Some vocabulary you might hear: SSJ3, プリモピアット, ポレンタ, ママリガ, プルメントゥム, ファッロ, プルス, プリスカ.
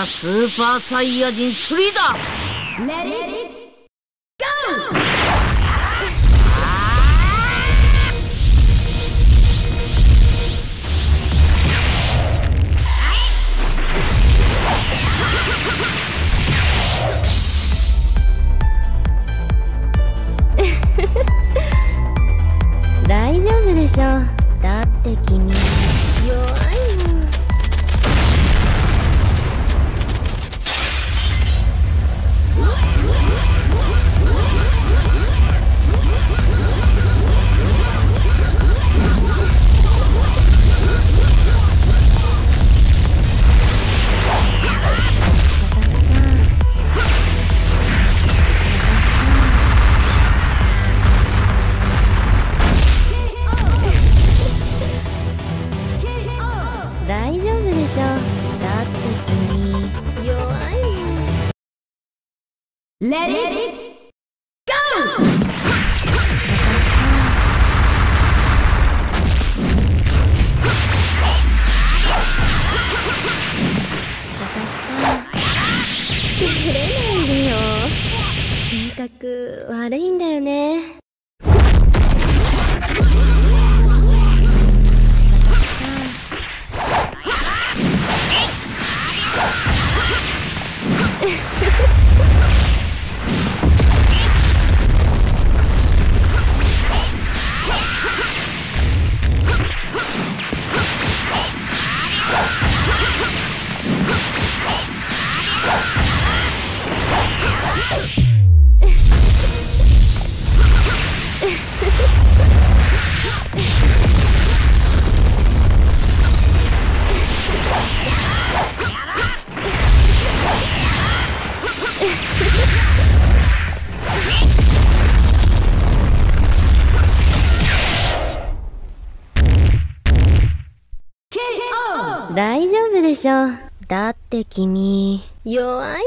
ザ・スーパーサイヤ人3だ。レディーゴー。大丈夫でしょ。だって君弱いもん。Let it go! 照れないでよ。性格悪いんだよね。大丈夫でしょ。だって君弱い